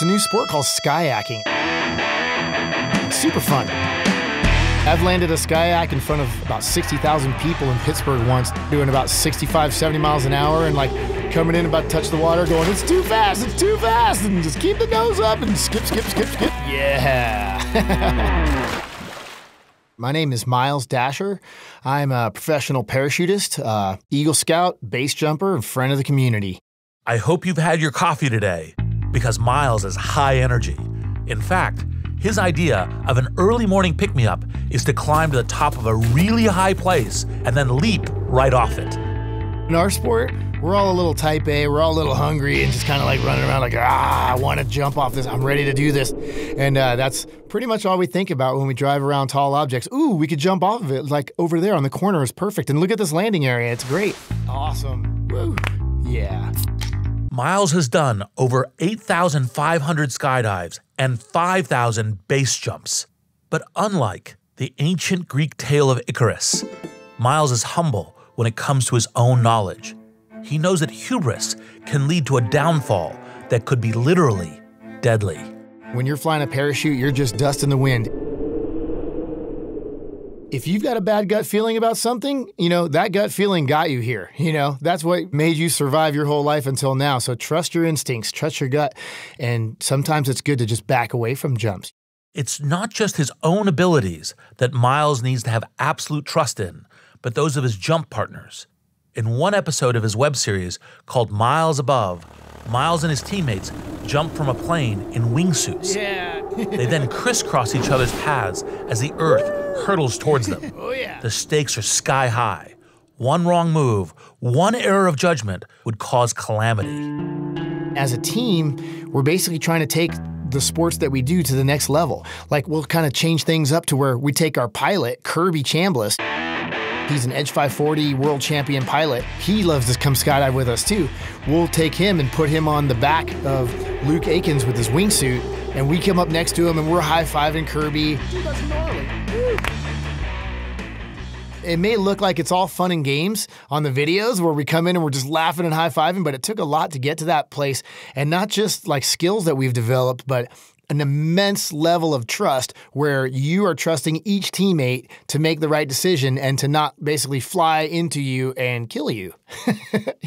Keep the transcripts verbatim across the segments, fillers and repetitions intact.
It's a new sport called skyacking. Super fun. I've landed a skyhack in front of about sixty thousand people in Pittsburgh once, doing about sixty-five, seventy miles an hour, and like coming in about touch the water, going, it's too fast, it's too fast, and just keep the nose up and skip, skip, skip, skip. Yeah. My name is Miles Dasher. I'm a professional parachutist, uh, Eagle Scout, base jumper, and friend of the community. I hope you've had your coffee today, because Miles is high energy. In fact, his idea of an early morning pick-me-up is to climb to the top of a really high place and then leap right off it. In our sport, we're all a little type A, we're all a little hungry and just kind of like running around like, ah, I want to jump off this, I'm ready to do this. And uh, that's pretty much all we think about when we drive around tall objects. Ooh, we could jump off of it, like over there on the corner is perfect. And look at this landing area, it's great. Awesome, woo, yeah. Miles has done over eight thousand five hundred skydives and five thousand base jumps. But unlike the ancient Greek tale of Icarus, Miles is humble when it comes to his own knowledge. He knows that hubris can lead to a downfall that could be literally deadly. When you're flying a parachute, you're just dust in the wind. If you've got a bad gut feeling about something, you know, that gut feeling got you here, you know? That's what made you survive your whole life until now. So trust your instincts, trust your gut, and sometimes it's good to just back away from jumps. It's not just his own abilities that Miles needs to have absolute trust in, but those of his jump partners. In one episode of his web series called Miles Above, Miles and his teammates jump from a plane in wingsuits. Yeah. They then crisscross each other's paths as the earth hurtles towards them. Oh, yeah. The stakes are sky high. One wrong move, one error of judgment would cause calamity. As a team, we're basically trying to take the sports that we do to the next level. Like, we'll kind of change things up to where we take our pilot, Kirby Chambliss. He's an Edge five forty world champion pilot. He loves to come skydive with us too. We'll take him and put him on the back of Luke Aikens with his wingsuit, and we come up next to him and we're high-fiving Kirby. Dude, that's gnarly. It may look like it's all fun and games on the videos where we come in and we're just laughing and high-fiving, but it took a lot to get to that place, and not just like skills that we've developed, but an immense level of trust where you are trusting each teammate to make the right decision and to not basically fly into you and kill you,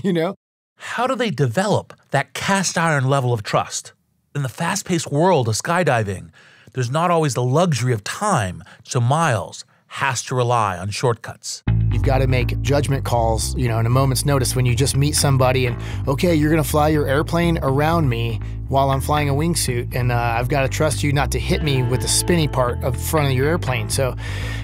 you know? How do they develop that cast iron level of trust? In the fast-paced world of skydiving, there's not always the luxury of time, so Miles has to rely on shortcuts. You've got to make judgment calls, you know, in a moment's notice when you just meet somebody and, okay, you're going to fly your airplane around me while I'm flying a wingsuit, and uh, I've got to trust you not to hit me with the spinny part of front of your airplane. So,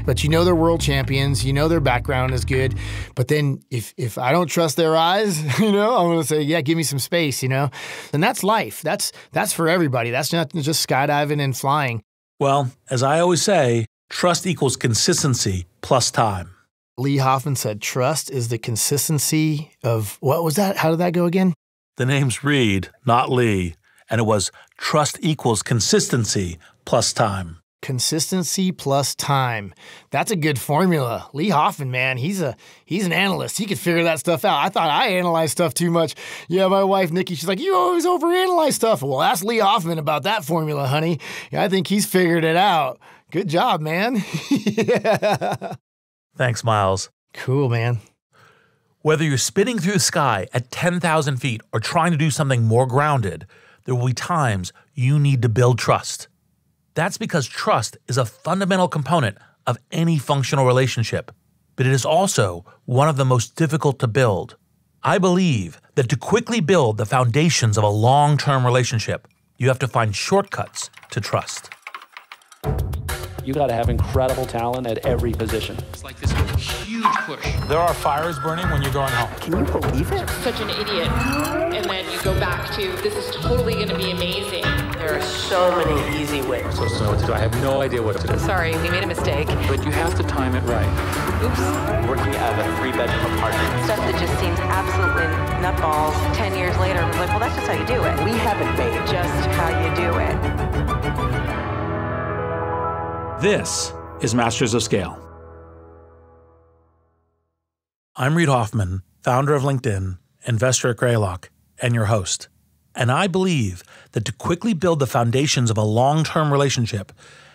but you know they're world champions, you know their background is good, but then if, if I don't trust their eyes, you know, I'm going to say, yeah, give me some space, you know? And that's life. That's, that's for everybody. That's not just skydiving and flying. Well, as I always say, trust equals consistency plus time. Reid Hoffman said, trust is the consistency of, what was that? How did that go again? The name's Reid, not Lee. And it was trust equals consistency plus time. Consistency plus time. That's a good formula. Reid Hoffman, man, he's a he's an analyst. He could figure that stuff out. I thought I analyzed stuff too much. Yeah, my wife, Nikki, she's like, you always overanalyze stuff. Well, ask Reid Hoffman about that formula, honey. I think he's figured it out. Good job, man. Yeah. Thanks, Miles. Cool, man. Whether you're spinning through the sky at ten thousand feet or trying to do something more grounded, there will be times you need to build trust. That's because trust is a fundamental component of any functional relationship, but it is also one of the most difficult to build. I believe that to quickly build the foundations of a long-term relationship, you have to find shortcuts to trust. You got to have incredible talent at every position. It's like this huge push. There are fires burning when you're going home. Can you believe it? Such an idiot. And then you go back to, this is totally going to be amazing. There are so many easy ways. I'm supposed to know what to do. I have no idea what to do. Sorry, we made a mistake. But you have to time it right. Oops. Working out of a three-bedroom apartment. Stuff that just seems absolutely nutballs. Ten years later, we're like, well, that's just how you do it. We haven't made it just how you do it. This is Masters of Scale. I'm Reid Hoffman, founder of LinkedIn, investor at Greylock, and your host. And I believe that to quickly build the foundations of a long-term relationship,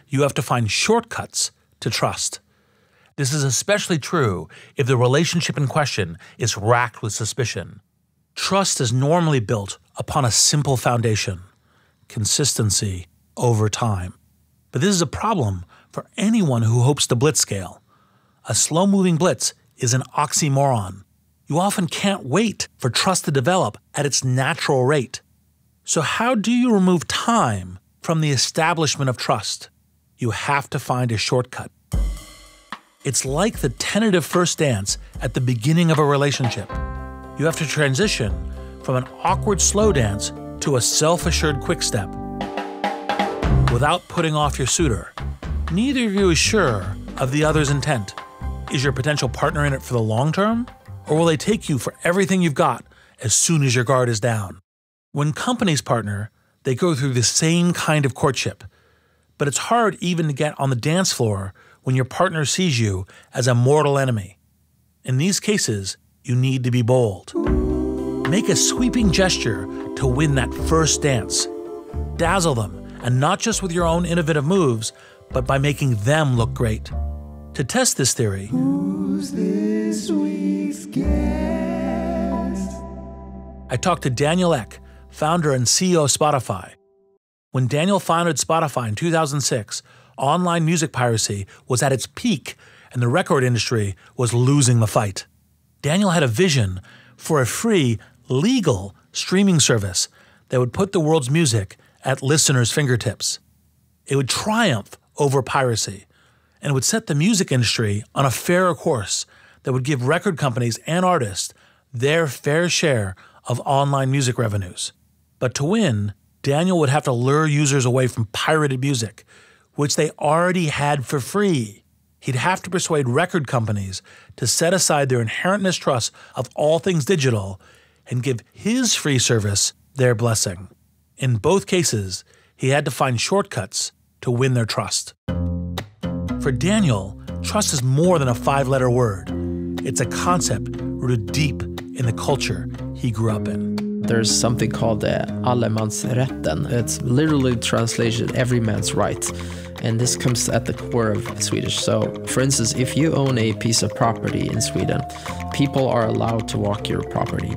you have to find shortcuts to trust. This is especially true if the relationship in question is racked with suspicion. Trust is normally built upon a simple foundation: consistency over time. But this is a problem for anyone who hopes to blitz scale. A slow-moving blitz is an oxymoron. You often can't wait for trust to develop at its natural rate. So how do you remove time from the establishment of trust? You have to find a shortcut. It's like the tentative first dance at the beginning of a relationship. You have to transition from an awkward slow dance to a self-assured quick step without putting off your suitor. Neither of you is sure of the other's intent. Is your potential partner in it for the long term? Or will they take you for everything you've got as soon as your guard is down? When companies partner, they go through the same kind of courtship. But it's hard even to get on the dance floor when your partner sees you as a mortal enemy. In these cases, you need to be bold. Make a sweeping gesture to win that first dance. Dazzle them, and not just with your own innovative moves, but by making them look great. To test this theory, who's this week's guest? I talked to Daniel Ek, founder and C E O of Spotify. When Daniel founded Spotify in two thousand six, online music piracy was at its peak, and the record industry was losing the fight. Daniel had a vision for a free, legal streaming service that would put the world's music at listeners' fingertips. It would triumph over piracy, and would set the music industry on a fairer course that would give record companies and artists their fair share of online music revenues. But to win, Daniel would have to lure users away from pirated music, which they already had for free. He'd have to persuade record companies to set aside their inherent mistrust of all things digital and give his free service their blessing. In both cases, he had to find shortcuts to win their trust. For Daniel, trust is more than a five-letter word. It's a concept rooted deep in the culture he grew up in. There's something called the Allemansrätten. It's literally translated every man's right. And this comes at the core of Swedish. So, for instance, if you own a piece of property in Sweden, people are allowed to walk your property.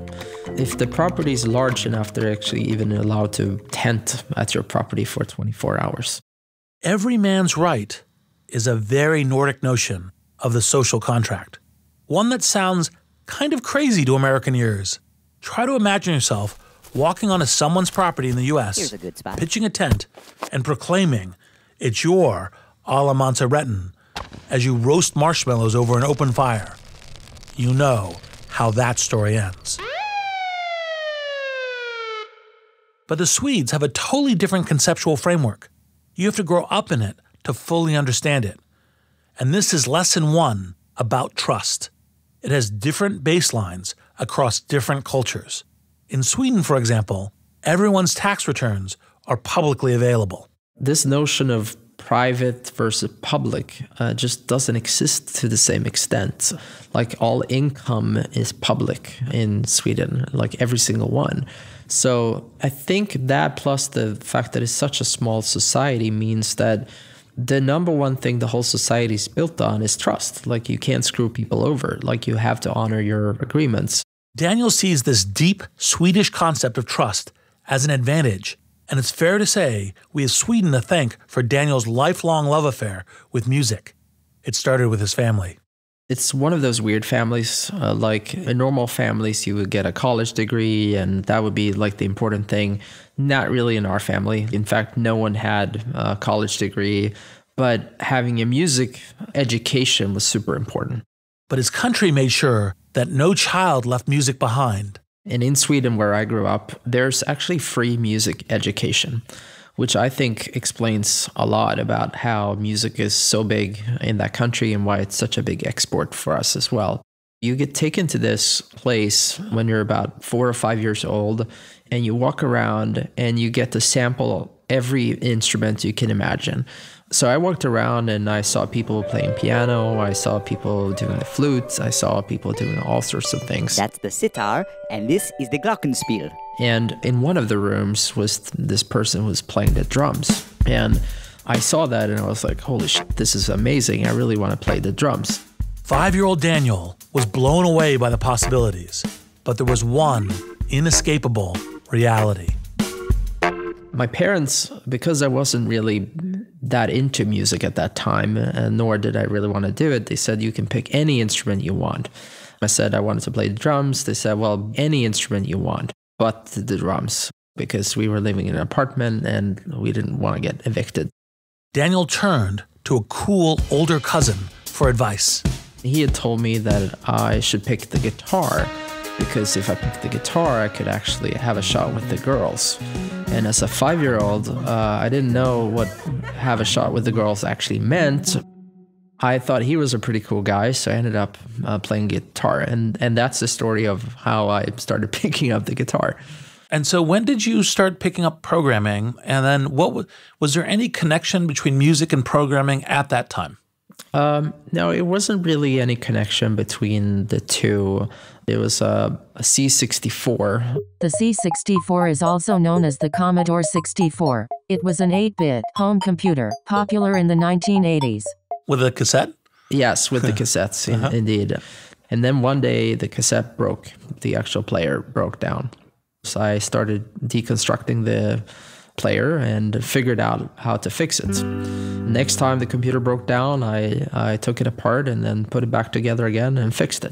If the property is large enough, they're actually even allowed to tent at your property for twenty-four hours. Every man's right is a very Nordic notion of the social contract. One that sounds kind of crazy to American ears. Try to imagine yourself walking onto someone's property in the U S, a good spot. Pitching a tent, and proclaiming, "It's your Allemansrätten," as you roast marshmallows over an open fire. You know how that story ends. But the Swedes have a totally different conceptual framework. You have to grow up in it to fully understand it. And this is lesson one about trust. It has different baselines across different cultures. In Sweden, for example, everyone's tax returns are publicly available. This notion of private versus public uh, just doesn't exist to the same extent. Like, all income is public in Sweden, like every single one. So I think that, plus the fact that it's such a small society, means that the number one thing the whole society is built on is trust. Like, you can't screw people over. Like, you have to honor your agreements. Daniel sees this deep Swedish concept of trust as an advantage. And it's fair to say we have Sweden to thank for Daniel's lifelong love affair with music. It started with his family. It's one of those weird families. Uh, like in normal families, you would get a college degree, and that would be like the important thing. Not really in our family. In fact, no one had a college degree, but having a music education was super important. But his country made sure that no child left music behind. And in Sweden, where I grew up, there's actually free music education, which I think explains a lot about how music is so big in that country and why it's such a big export for us as well. You get taken to this place when you're about four or five years old, and you walk around and you get to sample every instrument you can imagine. So I walked around and I saw people playing piano, I saw people doing the flute, I saw people doing all sorts of things. That's the sitar, and this is the glockenspiel. And in one of the rooms was this person who was playing the drums. And I saw that and I was like, holy shit, this is amazing, I really want to play the drums. Five-year-old Daniel was blown away by the possibilities, but there was one inescapable reality. My parents, because I wasn't really that into music at that time, uh, nor did I really want to do it, they said, you can pick any instrument you want. I said, I wanted to play the drums. They said, well, any instrument you want, but the drums, because we were living in an apartment and we didn't want to get evicted. Daniel turned to a cool older cousin for advice. He had told me that I should pick the guitar, because if I picked the guitar, I could actually have a shot with the girls. And as a five-year-old, uh, I didn't know what have a shot with the girls actually meant. I thought he was a pretty cool guy, so I ended up uh, playing guitar. And, and that's the story of how I started picking up the guitar. And so when did you start picking up programming? And then what w was there any connection between music and programming at that time? Um, no, it wasn't really any connection between the two. It was a, a C sixty-four. The C sixty-four is also known as the Commodore sixty-four. It was an eight-bit home computer, popular in the nineteen eighties. With a cassette? Yes, with the cassettes, in, uh-huh. indeed. And then one day, the cassette broke. The actual player broke down. So I started deconstructing the player and figured out how to fix it. Next time the computer broke down, I, I took it apart and then put it back together again and fixed it.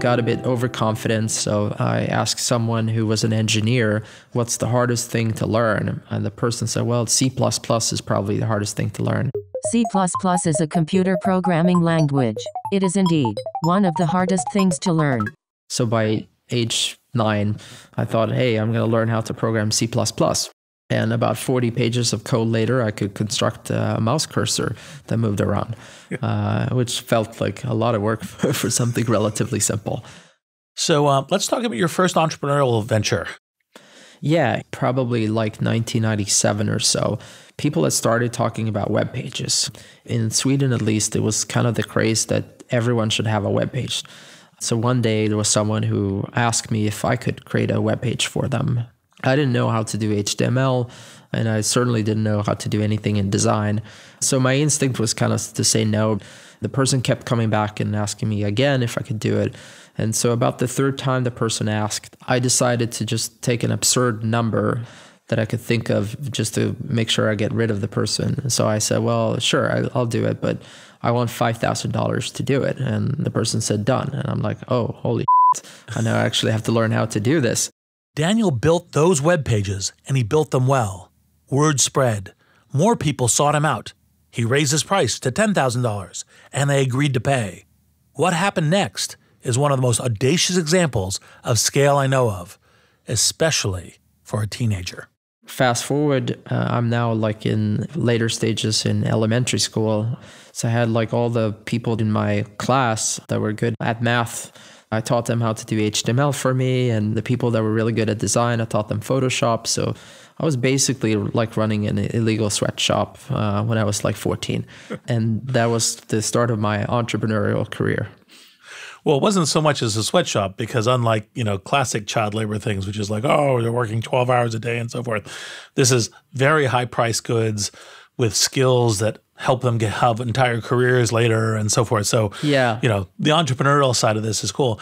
Got a bit overconfident, so I asked someone who was an engineer, what's the hardest thing to learn? And the person said, well, C plus plus is probably the hardest thing to learn. C plus plus is a computer programming language. It is indeed one of the hardest things to learn. So by age nine, I thought, hey, I'm going to learn how to program C plus plus. And about forty pages of code later, I could construct a mouse cursor that moved around, yeah. uh, which felt like a lot of work for, for something relatively simple. So uh, let's talk about your first entrepreneurial venture. Yeah, probably like nineteen ninety-seven or so. People had started talking about web pages. In Sweden, at least, it was kind of the craze that everyone should have a web page. So one day there was someone who asked me if I could create a web page for them. I didn't know how to do H T M L, and I certainly didn't know how to do anything in design. So my instinct was kind of to say no. The person kept coming back and asking me again if I could do it. And so about the third time the person asked, I decided to just take an absurd number that I could think of just to make sure I get rid of the person. So I said, well, sure, I'll do it, but I want five thousand dollars to do it. And the person said, done. And I'm like, oh, holy shit, I now actually have to learn how to do this. Daniel built those web pages, and he built them well. Word spread. More people sought him out. He raised his price to ten thousand dollars, and they agreed to pay. What happened next is one of the most audacious examples of scale I know of, especially for a teenager. Fast forward, uh, I'm now like in later stages in elementary school. So I had like all the people in my class that were good at math. I taught them how to do H T M L for me, and the people that were really good at design, I taught them Photoshop. So I was basically like running an illegal sweatshop uh, when I was like fourteen. And that was the start of my entrepreneurial career. Well, it wasn't so much as a sweatshop, because unlike, you know, classic child labor things, which is like, oh, they're working twelve hours a day and so forth. This is very high price goods with skills that help them get, have entire careers later and so forth. So, yeah. You know, the entrepreneurial side of this is cool.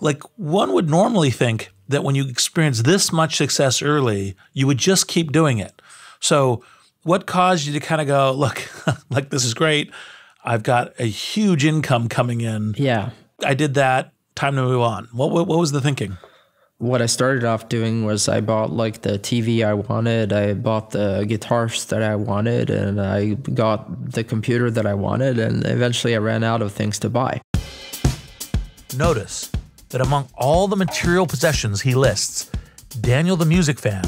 Like, one would normally think that when you experience this much success early, you would just keep doing it. So what caused you to kind of go, look, like, this is great. I've got a huge income coming in. Yeah. I did that. Time to move on. What, what, what was the thinking? What I started off doing was I bought like the T V I wanted, I bought the guitars that I wanted, and I got the computer that I wanted, and eventually I ran out of things to buy. Notice that among all the material possessions he lists, Daniel the music fan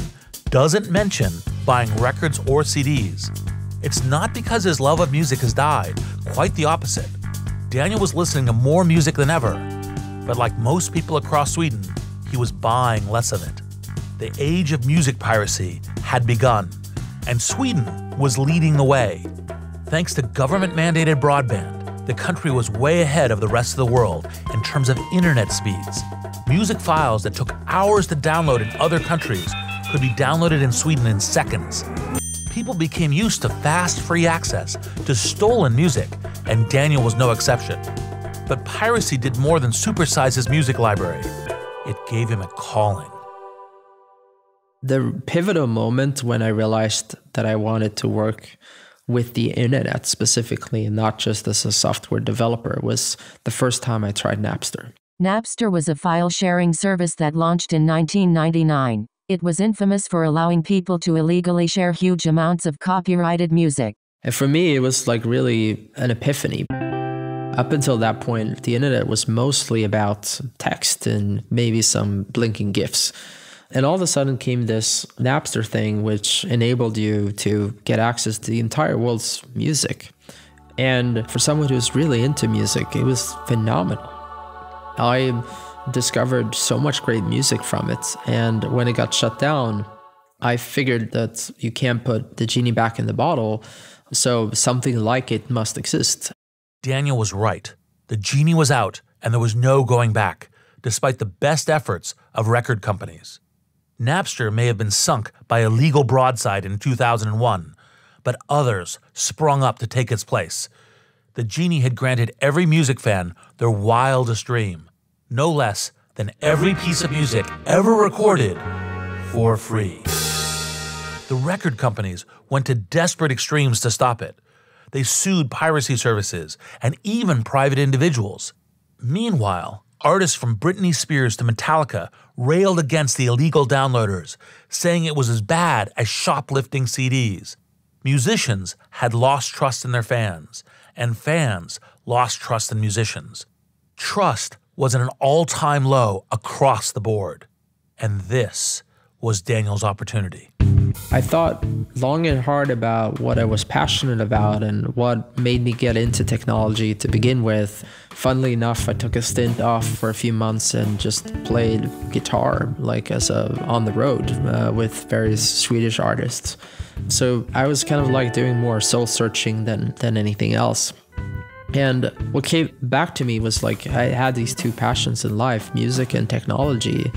doesn't mention buying records or C Ds. It's not because his love of music has died, quite the opposite. Daniel was listening to more music than ever, but like most people across Sweden, he was buying less of it. The age of music piracy had begun, and Sweden was leading the way. Thanks to government-mandated broadband, the country was way ahead of the rest of the world in terms of internet speeds. Music files that took hours to download in other countries could be downloaded in Sweden in seconds. People became used to fast, free access to stolen music, and Daniel was no exception. But piracy did more than supersize his music library. It gave him a calling. The pivotal moment when I realized that I wanted to work with the internet specifically, and not just as a software developer, was the first time I tried Napster. Napster was a file-sharing service that launched in nineteen ninety-nine. It was infamous for allowing people to illegally share huge amounts of copyrighted music. And for me, it was like really an epiphany. Up until that point, the internet was mostly about text and maybe some blinking GIFs. And all of a sudden came this Napster thing, which enabled you to get access to the entire world's music. And for someone who's really into music, it was phenomenal. I discovered so much great music from it. And when it got shut down, I figured that you can't put the genie back in the bottle, so something like it must exist. Daniel was right. The genie was out, and there was no going back, despite the best efforts of record companies. Napster may have been sunk by a legal broadside in two thousand one, but others sprung up to take its place. The genie had granted every music fan their wildest dream. No less than every piece of music ever recorded for free. The record companies went to desperate extremes to stop it. They sued piracy services and even private individuals. Meanwhile, artists from Britney Spears to Metallica railed against the illegal downloaders, saying it was as bad as shoplifting C Ds. Musicians had lost trust in their fans, and fans lost trust in musicians. Trust was at an all-time low across the board. And this was Daniel's opportunity. I thought long and hard about what I was passionate about and what made me get into technology to begin with. Funnily enough, I took a stint off for a few months and just played guitar, like as a on the road uh, with various Swedish artists. So I was kind of like doing more soul-searching than, than anything else. And what came back to me was like, I had these two passions in life, music and technology.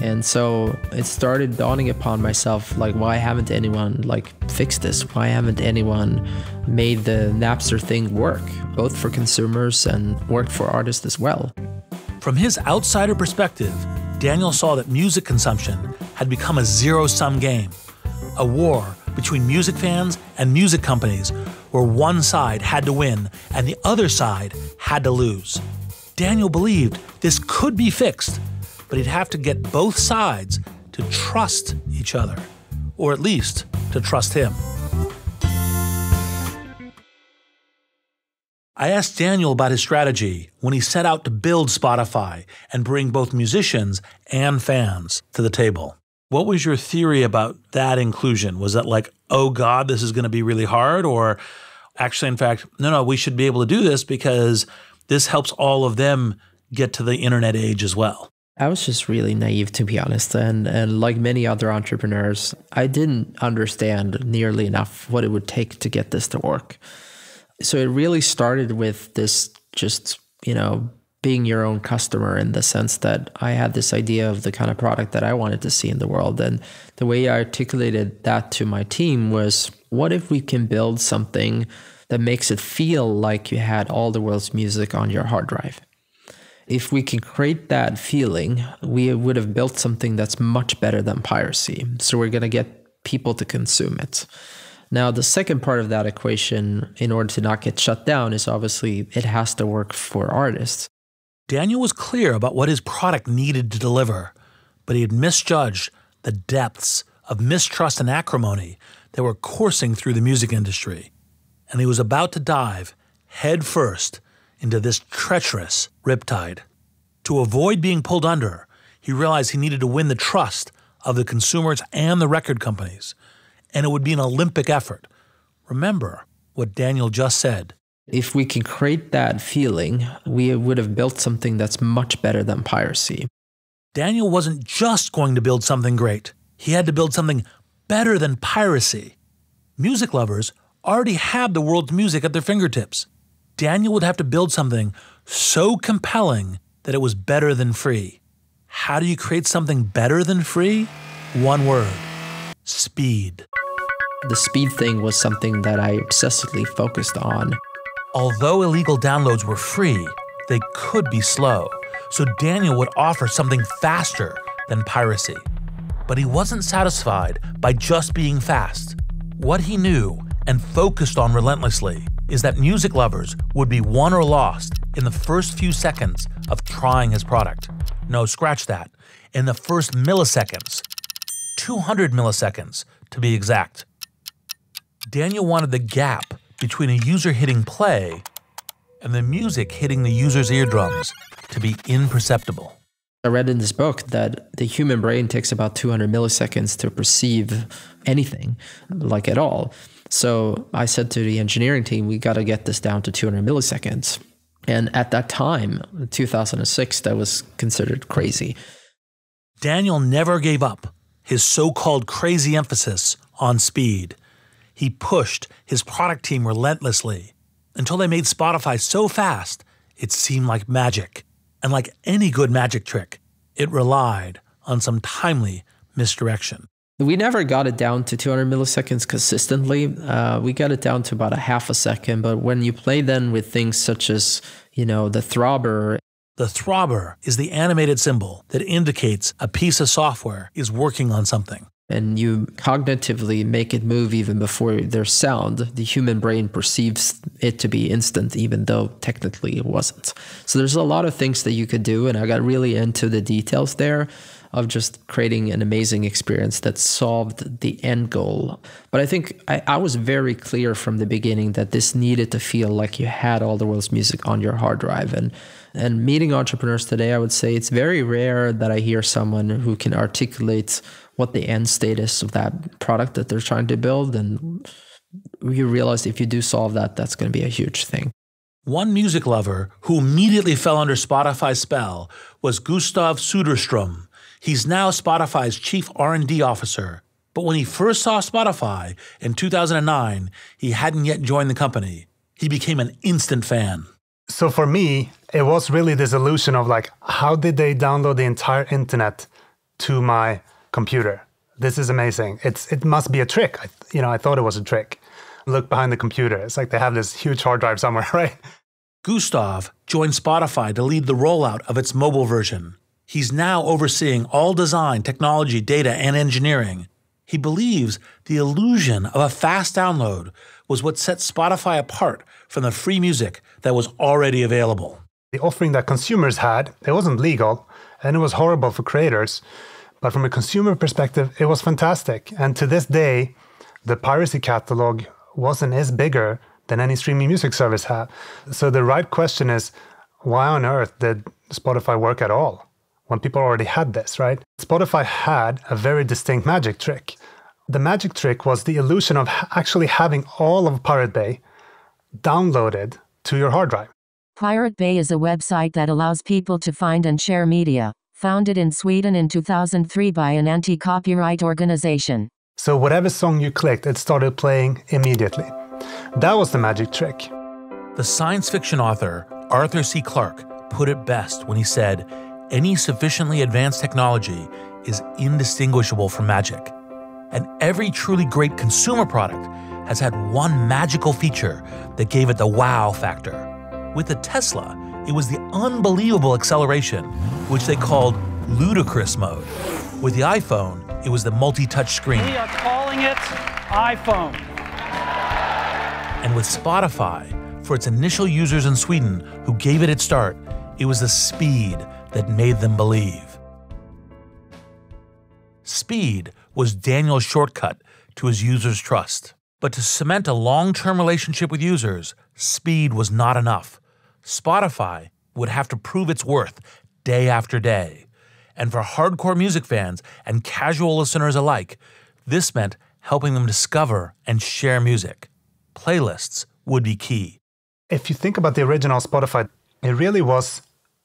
And so it started dawning upon myself, like, why haven't anyone like fixed this? Why haven't anyone made the Napster thing work, both for consumers and work for artists as well? From his outsider perspective, Daniel saw that music consumption had become a zero-sum game, a war between music fans and music companies, where one side had to win and the other side had to lose. Daniel believed this could be fixed, but he'd have to get both sides to trust each other, or at least to trust him. I asked Daniel about his strategy when he set out to build Spotify and bring both musicians and fans to the table. What was your theory about that inclusion? Was that like, oh God, this is going to be really hard? Or actually, in fact, no, no, we should be able to do this because this helps all of them get to the internet age as well. I was just really naive, to be honest. And, and like many other entrepreneurs, I didn't understand nearly enough what it would take to get this to work. So it really started with this just, you know, being your own customer, in the sense that I had this idea of the kind of product that I wanted to see in the world. And the way I articulated that to my team was, what if we can build something that makes it feel like you had all the world's music on your hard drive? If we can create that feeling, we would have built something that's much better than piracy. So we're going to get people to consume it. Now, the second part of that equation, in order to not get shut down, is obviously it has to work for artists. Daniel was clear about what his product needed to deliver, but he had misjudged the depths of mistrust and acrimony that were coursing through the music industry, and he was about to dive headfirst into this treacherous riptide. To avoid being pulled under, he realized he needed to win the trust of the consumers and the record companies, and it would be an Olympic effort. Remember what Daniel just said. If we can create that feeling, we would have built something that's much better than piracy. Daniel wasn't just going to build something great. He had to build something better than piracy. music lovers already have the world's music at their fingertips. Daniel would have to build something so compelling that it was better than free. How do you create something better than free? One word: speed. The speed thing was something that I obsessively focused on. Although illegal downloads were free, they could be slow, so Daniel would offer something faster than piracy. But he wasn't satisfied by just being fast. What he knew and focused on relentlessly is that music lovers would be won or lost in the first few seconds of trying his product. No, scratch that. In the first milliseconds. two hundred milliseconds, to be exact. Daniel wanted the gap between a user hitting play and the music hitting the user's eardrums to be imperceptible. I read in this book that the human brain takes about two hundred milliseconds to perceive anything, like at all. So I said to the engineering team, we got to get this down to two hundred milliseconds. And at that time, two thousand six, that was considered crazy. Daniel never gave up his so-called crazy emphasis on speed. He pushed his product team relentlessly until they made Spotify so fast it seemed like magic. And like any good magic trick, it relied on some timely misdirection. We never got it down to two hundred milliseconds consistently. Uh, we got it down to about a half a second. But when you play then with things such as, you know, the throbber. The throbber is the animated symbol that indicates a piece of software is working on something. And you cognitively make it move even before there's sound. The human brain perceives it to be instant, even though technically it wasn't. So there's a lot of things that you could do, and I got really into the details there of just creating an amazing experience that solved the end goal. But I think I, I was very clear from the beginning that this needed to feel like you had all the world's music on your hard drive. And and meeting entrepreneurs today, I would say it's very rare that I hear someone who can articulate what the end status of that product that they're trying to build. And you realize if you do solve that, that's going to be a huge thing. One music lover who immediately fell under Spotify's spell was Gustav Söderström. He's now Spotify's chief R and D officer. But when he first saw Spotify in two thousand nine, he hadn't yet joined the company. He became an instant fan. So for me, it was really this illusion of like, how did they download the entire internet to my computer? This is amazing. It's, it must be a trick. I, you know, I thought it was a trick. Look behind the computer. It's like they have this huge hard drive somewhere, right? Gustav joined Spotify to lead the rollout of its mobile version. He's now overseeing all design, technology, data, and engineering. He believes the illusion of a fast download was what set Spotify apart from the free music that was already available. The offering that consumers had, it wasn't legal, and it was horrible for creators. But from a consumer perspective, it was fantastic. And to this day, the piracy catalog wasn't as bigger than any streaming music service had. So the right question is, why on earth did Spotify work at all? When people already had this, right? Spotify had a very distinct magic trick. The magic trick was the illusion of actually having all of Pirate Bay downloaded to your hard drive. Pirate Bay is a website that allows people to find and share media, founded in Sweden in two thousand three by an anti-copyright organization. So whatever song you clicked, it started playing immediately. That was the magic trick. The science fiction author Arthur C. Clarke put it best when he said, "Any sufficiently advanced technology is indistinguishable from magic." And every truly great consumer product has had one magical feature that gave it the wow factor. With the Tesla, it was the unbelievable acceleration, which they called ludicrous mode. With the iPhone, it was the multi-touch screen. We are calling it iPhone. And with Spotify, for its initial users in Sweden who gave it its start, it was the speed that made them believe. Speed was Daniel's shortcut to his users' trust. But to cement a long-term relationship with users, speed was not enough. Spotify would have to prove its worth day after day. And for hardcore music fans and casual listeners alike, this meant helping them discover and share music. Playlists would be key. If you think about the original Spotify, it really was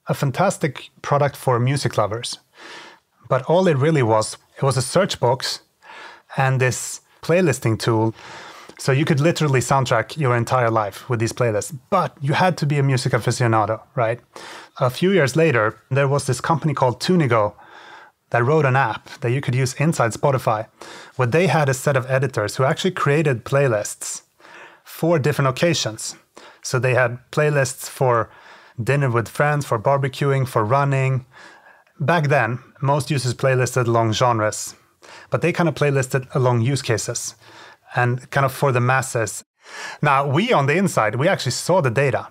a fantastic product for music lovers. But all it really was, it was a search box and this playlisting tool So you could literally soundtrack your entire life with these playlists, but you had to be a music aficionado, right? A few years later, there was this company called Tunigo that wrote an app that you could use inside Spotify, where they had a set of editors who actually created playlists for different occasions. So they had playlists for dinner with friends, for barbecuing, for running. Back then, most users playlisted along genres, but they kind of playlisted along use cases and kind of for the masses. Now, we on the inside, we actually saw the data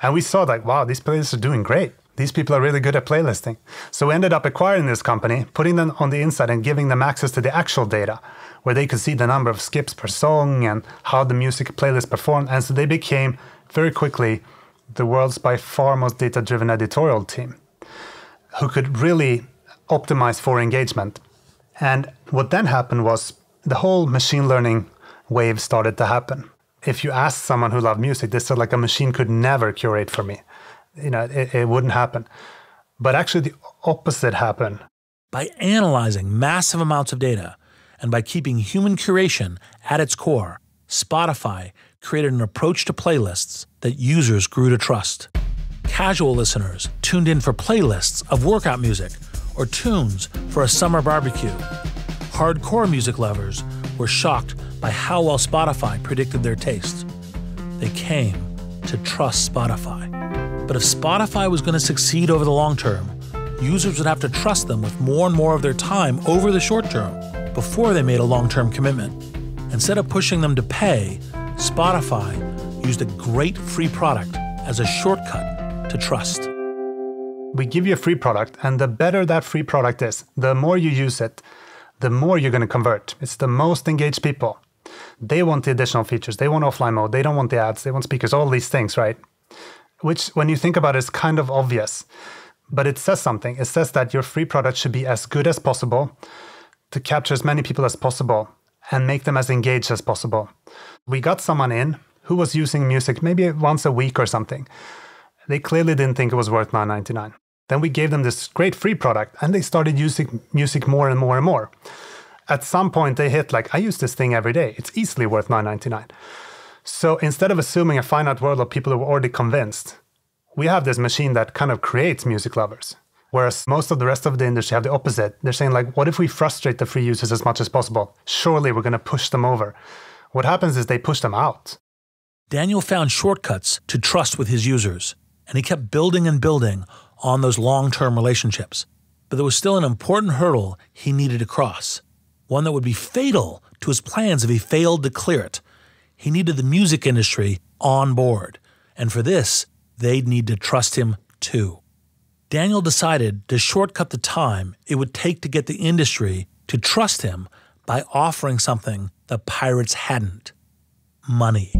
and we saw like, wow, these playlists are doing great. These people are really good at playlisting. So we ended up acquiring this company, putting them on the inside and giving them access to the actual data, where they could see the number of skips per song and how the music playlist performed. And so they became very quickly the world's by far most data-driven editorial team, who could really optimize for engagement. And what then happened was the whole machine learning wave started to happen. If you ask someone who loved music, they said like a machine could never curate for me. You know, it, it wouldn't happen. But actually the opposite happened. By analyzing massive amounts of data and by keeping human curation at its core, Spotify created an approach to playlists that users grew to trust. Casual listeners tuned in for playlists of workout music or tunes for a summer barbecue. Hardcore music lovers were shocked by how well Spotify predicted their tastes. They came to trust Spotify. But if Spotify was going to succeed over the long term, users would have to trust them with more and more of their time over the short term before they made a long-term commitment. Instead of pushing them to pay, Spotify used a great free product as a shortcut to trust. We give you a free product, and the better that free product is, the more you use it, the more you're going to convert. It's the most engaged people. They want the additional features. They want offline mode. They don't want the ads. They want speakers, all these things, right? Which, when you think about it, is kind of obvious, but it says something. It says that your free product should be as good as possible to capture as many people as possible and make them as engaged as possible. We got someone in who was using music maybe once a week or something. They clearly didn't think it was worth nine ninety-nine. Then we gave them this great free product and they started using music more and more and more. At some point they hit like, I use this thing every day. It's easily worth nine ninety-nine. So instead of assuming a finite world of people who were already convinced, we have this machine that kind of creates music lovers. Whereas most of the rest of the industry have the opposite. They're saying like, what if we frustrate the free users as much as possible? Surely we're going to push them over. What happens is they push them out. Daniel found shortcuts to trust with his users, and he kept building and building on those long-term relationships. But there was still an important hurdle he needed to cross, one that would be fatal to his plans if he failed to clear it. He needed the music industry on board, and for this, they'd need to trust him too. Daniel decided to shortcut the time it would take to get the industry to trust him by offering something the pirates hadn't: money.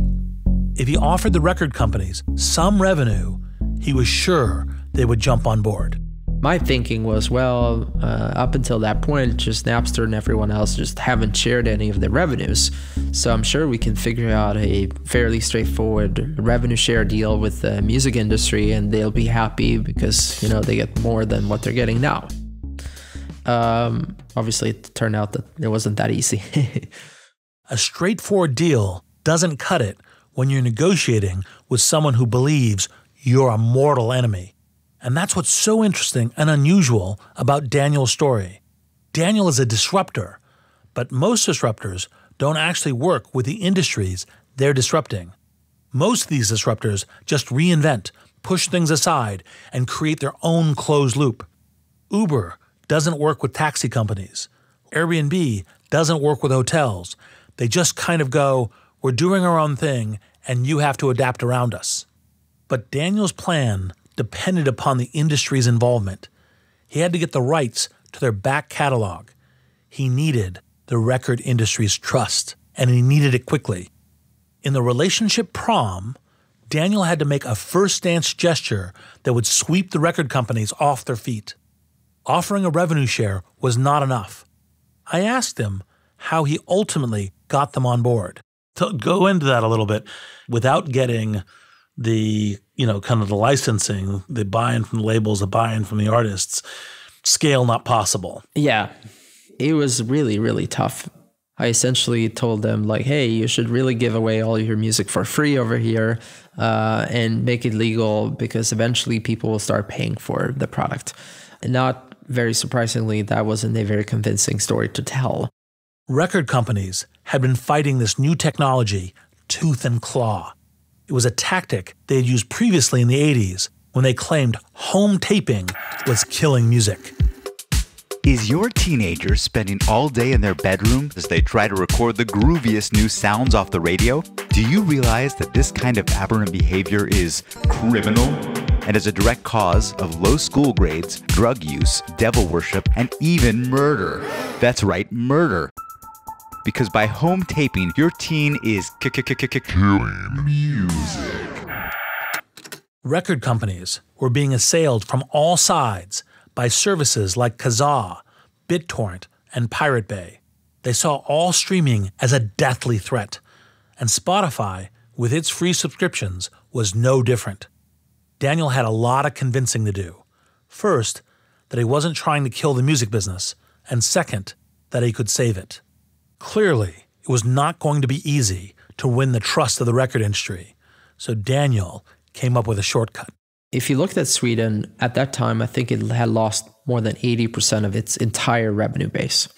If he offered the record companies some revenue, he was sure they would jump on board. My thinking was, well, uh, up until that point, just Napster and everyone else just haven't shared any of the revenues. So I'm sure we can figure out a fairly straightforward revenue share deal with the music industry and they'll be happy because, you know, they get more than what they're getting now. Um, obviously, it turned out that it wasn't that easy. A straightforward deal doesn't cut it when you're negotiating with someone who believes you're a mortal enemy. And that's what's so interesting and unusual about Daniel's story. Daniel is a disruptor, but most disruptors don't actually work with the industries they're disrupting. Most of these disruptors just reinvent, push things aside, and create their own closed loop. Uber doesn't work with taxi companies. Airbnb doesn't work with hotels. They just kind of go, we're doing our own thing, and you have to adapt around us. But Daniel's plan depended upon the industry's involvement. He had to get the rights to their back catalog. He needed the record industry's trust, and he needed it quickly. In the relationship prom, Daniel had to make a first dance gesture that would sweep the record companies off their feet. Offering a revenue share was not enough. I asked him how he ultimately got them on board. To go into that a little bit, without getting the, you know, kind of the licensing, the buy-in from the labels, the buy-in from the artists, scale not possible. Yeah, it was really, really tough. I essentially told them like, hey, you should really give away all your music for free over here uh, and make it legal, because eventually people will start paying for the product. And not very surprisingly, that wasn't a very convincing story to tell. Record companies had been fighting this new technology tooth and claw. It was a tactic they had used previously in the eighties when they claimed home taping was killing music. Is your teenager spending all day in their bedroom as they try to record the grooviest new sounds off the radio? Do you realize that this kind of aberrant behavior is criminal and is a direct cause of low school grades, drug use, devil worship, and even murder? That's right, murder. Because by home taping, your teen is killing music. Record companies were being assailed from all sides by services like Kazaa, BitTorrent, and Pirate Bay. They saw all streaming as a deathly threat, and Spotify, with its free subscriptions, was no different. Daniel had a lot of convincing to do. First, that he wasn't trying to kill the music business, and second, that he could save it. Clearly, it was not going to be easy to win the trust of the record industry, so Daniel came up with a shortcut. If you looked at Sweden, at that time, I think it had lost more than eighty percent of its entire revenue base.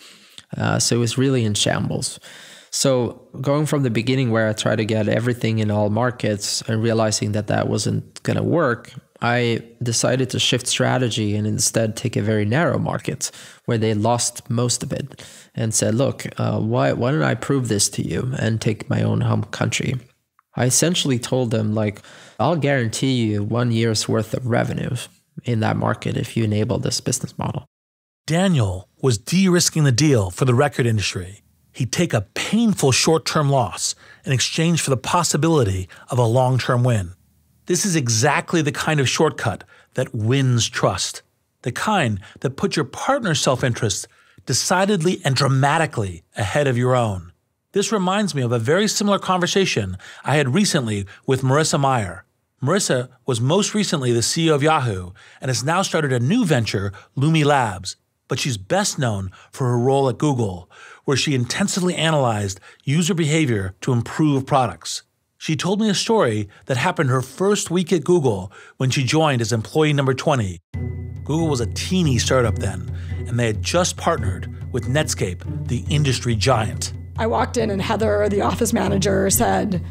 Uh, so it was really in shambles. So going from the beginning where I tried to get everything in all markets and realizing that that wasn't going to work, I decided to shift strategy and instead take a very narrow market where they lost most of it and said, look, uh, why, why don't I prove this to you and take my own home country? I essentially told them, like, I'll guarantee you one year's worth of revenue in that market if you enable this business model. Daniel was de-risking the deal for the record industry. He'd take a painful short-term loss in exchange for the possibility of a long-term win. This is exactly the kind of shortcut that wins trust, the kind that puts your partner's self-interest decidedly and dramatically ahead of your own. This reminds me of a very similar conversation I had recently with Marissa Mayer. Marissa was most recently the C E O of Yahoo and has now started a new venture, Lumi Labs, but she's best known for her role at Google, where she intensively analyzed user behavior to improve products. She told me a story that happened her first week at Google when she joined as employee number twenty. Google was a teeny startup then, and they had just partnered with Netscape, the industry giant. I walked in and Heather, the office manager, said,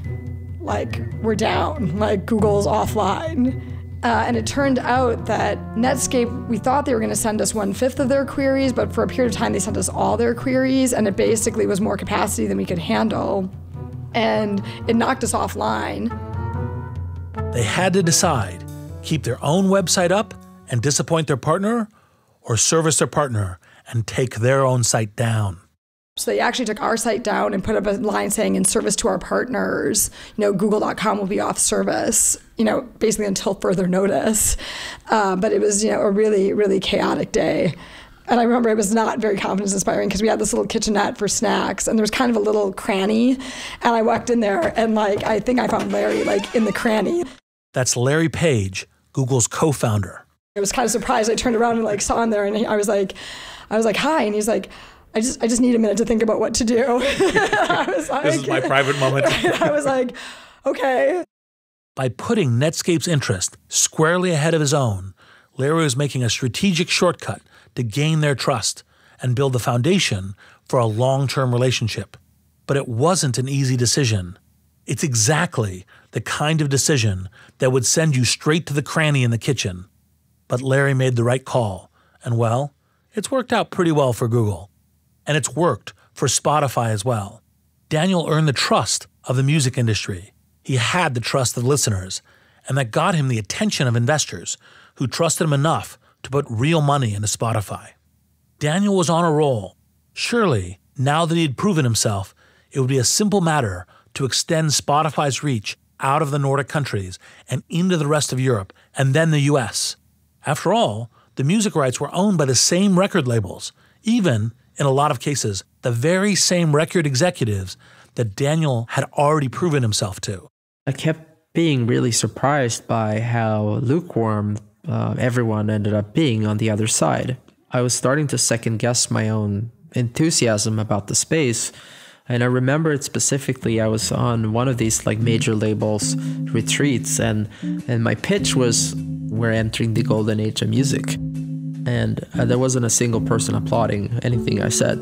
like, we're down, like Google's offline. Uh, and it turned out that Netscape, we thought they were gonna send us one fifth of their queries, but for a period of time, they sent us all their queries, and it basically was more capacity than we could handle. And it knocked us offline. They had to decide, keep their own website up and disappoint their partner, or service their partner and take their own site down. So they actually took our site down and put up a line saying, in service to our partners, you know, google dot com will be off service, you know, basically until further notice. Uh, but it was, you know, a really, really chaotic day. And I remember it was not very confidence inspiring because we had this little kitchenette for snacks and there was kind of a little cranny. And I walked in there and, like, I think I found Larry, like, in the cranny. That's Larry Page, Google's co-founder. I was kind of surprised. I turned around and, like, saw him there and I was like, I was like, hi. And he's like, I just, I just need a minute to think about what to do. I was like, this is my private moment. Right? I was like, okay. By putting Netscape's interest squarely ahead of his own, Larry was making a strategic shortcut to gain their trust and build the foundation for a long-term relationship. But it wasn't an easy decision. It's exactly the kind of decision that would send you straight to the cranny in the kitchen. But Larry made the right call, and, well, it's worked out pretty well for Google. And it's worked for Spotify as well. Daniel earned the trust of the music industry. He had the trust of listeners, and that got him the attention of investors who trusted him enough to put real money into Spotify. Daniel was on a roll. Surely, now that he had proven himself, it would be a simple matter to extend Spotify's reach out of the Nordic countries and into the rest of Europe and then the U S. After all, the music rights were owned by the same record labels, even in a lot of cases, the very same record executives that Daniel had already proven himself to. I kept being really surprised by how lukewarm uh, everyone ended up being on the other side. I was starting to second guess my own enthusiasm about the space. And I remember it specifically, I was on one of these like major labels retreats, and, and my pitch was, we're entering the golden age of music. And uh, there wasn't a single person applauding anything I said.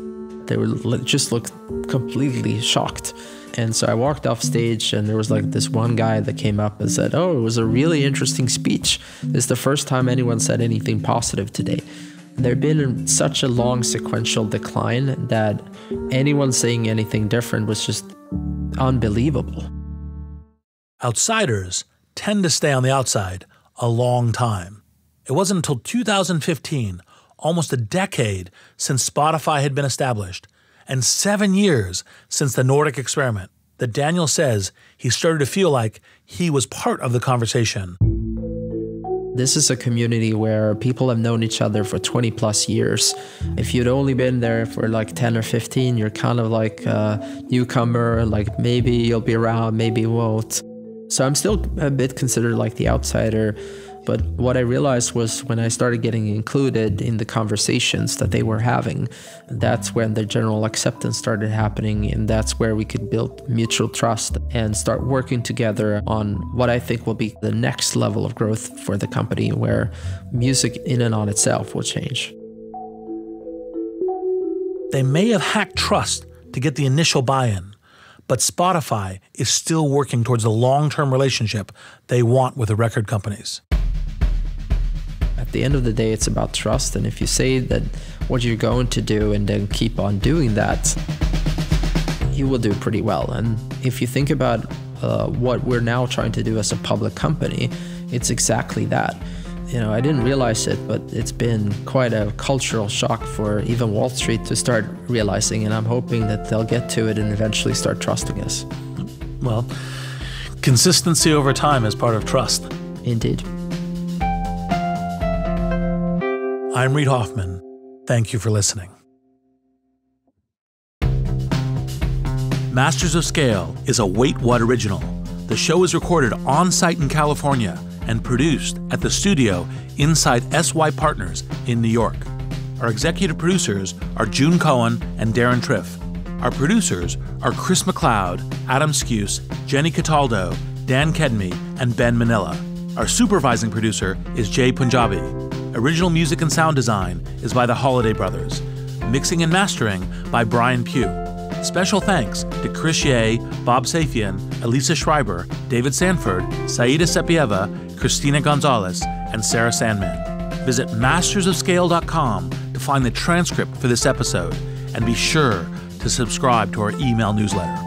They were just looked completely shocked. And so I walked off stage, and there was like this one guy that came up and said, oh, it was a really interesting speech. It's the first time anyone said anything positive today. There'd been such a long sequential decline that anyone saying anything different was just unbelievable. Outsiders tend to stay on the outside a long time. It wasn't until two thousand fifteen, almost a decade since Spotify had been established, and seven years since the Nordic experiment, that Daniel says he started to feel like he was part of the conversation. This is a community where people have known each other for twenty plus years. If you'd only been there for like ten or fifteen, you're kind of like a newcomer, like maybe you'll be around, maybe you won't. So I'm still a bit considered like the outsider. But what I realized was when I started getting included in the conversations that they were having, that's when the general acceptance started happening, and that's where we could build mutual trust and start working together on what I think will be the next level of growth for the company, where music in and on itself will change. They may have hacked trust to get the initial buy-in, but Spotify is still working towards the long-term relationship they want with the record companies. At the end of the day, it's about trust, and if you say that what you're going to do and then keep on doing that, you will do pretty well. And if you think about uh, what we're now trying to do as a public company, it's exactly that. You know, I didn't realize it, but it's been quite a cultural shock for even Wall Street to start realizing, and I'm hoping that they'll get to it and eventually start trusting us. Well, consistency over time is part of trust. Indeed. I'm Reid Hoffman. Thank you for listening. Masters of Scale is a Wait What original. The show is recorded on-site in California and produced at the studio inside S Y Partners in New York. Our executive producers are June Cohen and Darren Triff. Our producers are Chris McLeod, Adam Skuse, Jenny Cataldo, Dan Kedme, and Ben Manila. Our supervising producer is Jay Punjabi. Original music and sound design is by the Holiday Brothers. Mixing and mastering by Brian Pugh. Special thanks to Chris Ye, Bob Safian, Elisa Schreiber, David Sanford, Saida Sepieva, Christina Gonzalez, and Sarah Sandman. Visit masters of scale dot com to find the transcript for this episode, and be sure to subscribe to our email newsletter.